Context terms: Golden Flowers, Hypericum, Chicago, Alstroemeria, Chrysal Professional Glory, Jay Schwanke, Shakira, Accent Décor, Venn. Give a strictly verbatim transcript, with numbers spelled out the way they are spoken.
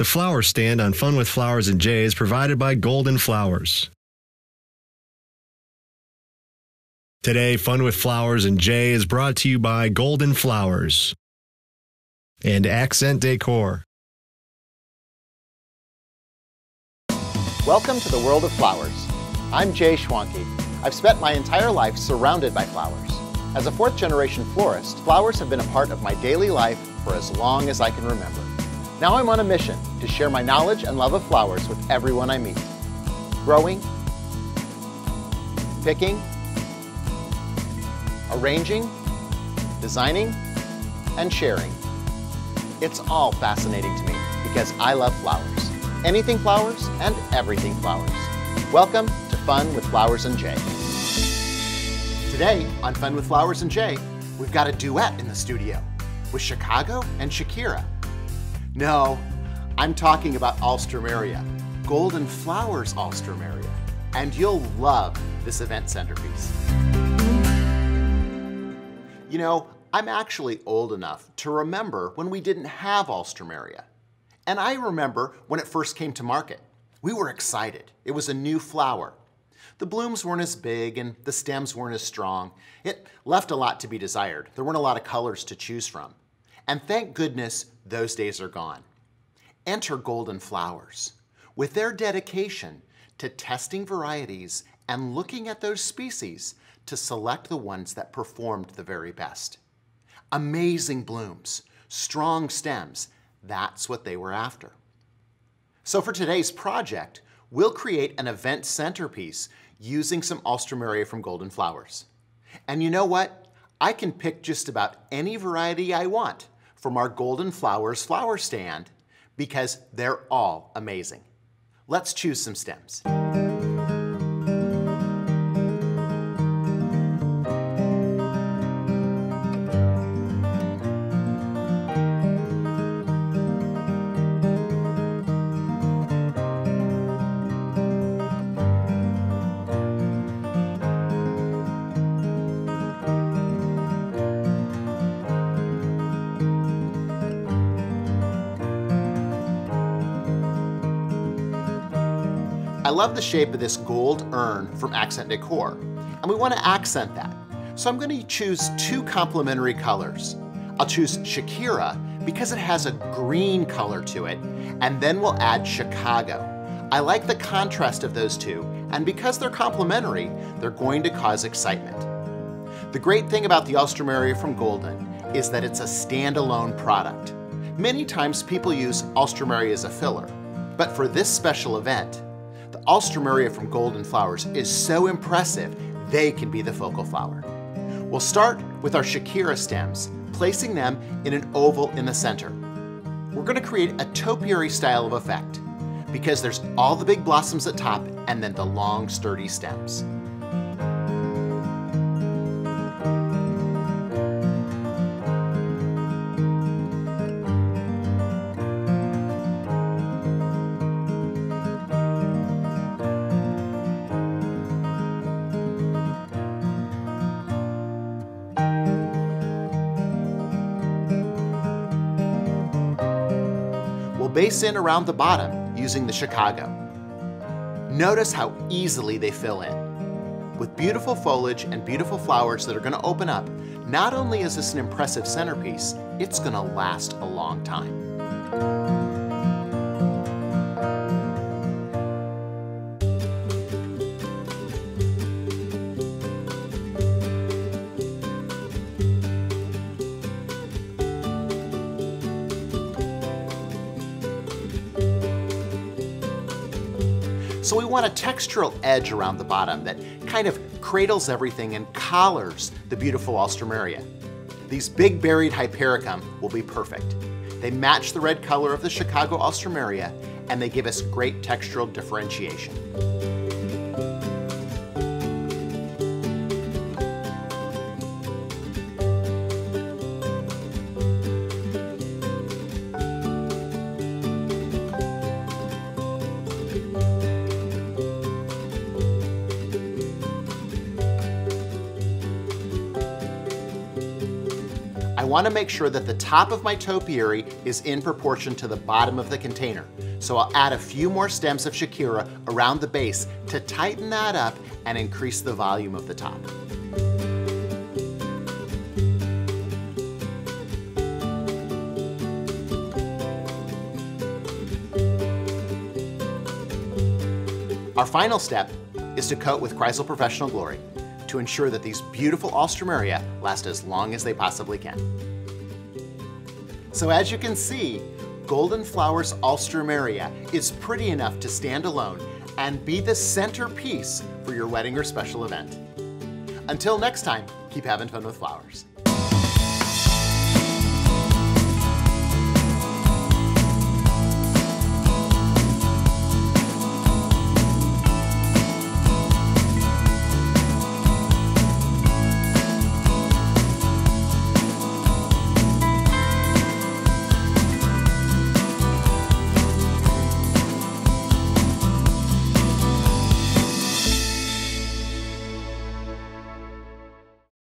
The flower stand on Fun with Flowers and Jay is provided by Golden Flowers. Today, Fun with Flowers and Jay is brought to you by Golden Flowers and Accent Décor. Welcome to the world of flowers. I'm Jay Schwanke. I've spent my entire life surrounded by flowers. As a fourth-generation florist, flowers have been a part of my daily life for as long as I can remember. Now I'm on a mission to share my knowledge and love of flowers with everyone I meet. Growing, picking, arranging, designing, and sharing. It's all fascinating to me because I love flowers. Anything flowers and everything flowers. Welcome to Fun with Flowers and Jay. Today on Fun with Flowers and Jay, we've got a duet in the studio with Chicago and Shakira. No, I'm talking about Alstroemeria, Golden Flowers Alstroemeria, and you'll love this event centerpiece. You know, I'm actually old enough to remember when we didn't have Alstroemeria. And I remember when it first came to market. We were excited. It was a new flower. The blooms weren't as big and the stems weren't as strong. It left a lot to be desired. There weren't a lot of colors to choose from. And thank goodness those days are gone. Enter Golden Flowers. With their dedication to testing varieties and looking at those species to select the ones that performed the very best. Amazing blooms, strong stems, that's what they were after. So for today's project, we'll create an event centerpiece using some Alstroemeria from Golden Flowers. And you know what? I can pick just about any variety I want from our Golden Flowers flower stand because they're all amazing. Let's choose some stems. I love the shape of this gold urn from Accent Décor, and we want to accent that. So I'm going to choose two complementary colors. I'll choose Shakira because it has a green color to it, and then we'll add Chicago. I like the contrast of those two, and because they're complementary, they're going to cause excitement. The great thing about the Alstroemeria from Golden is that it's a standalone product. Many times people use Alstroemeria as a filler, but for this special event, the Alstroemeria from Golden Flowers is so impressive, they can be the focal flower. We'll start with our Shakira stems, placing them in an oval in the center. We're going to create a topiary style of effect because there's all the big blossoms at top and then the long, sturdy stems. Base in around the bottom using the Chicago. Notice how easily they fill in. With beautiful foliage and beautiful flowers that are going to open up, not only is this an impressive centerpiece, it's going to last a long time. So we want a textural edge around the bottom that kind of cradles everything and collars the beautiful Alstroemeria. These big buried Hypericum will be perfect. They match the red color of the Chicago Alstroemeria and they give us great textural differentiation. I want to make sure that the top of my topiary is in proportion to the bottom of the container. So I'll add a few more stems of Shakira around the base to tighten that up and increase the volume of the top. Our final step is to coat with Chrysal Professional Glory to ensure that these beautiful Alstroemeria last as long as they possibly can. So as you can see, Golden Flowers Alstroemeria is pretty enough to stand alone and be the centerpiece for your wedding or special event. Until next time, keep having fun with flowers.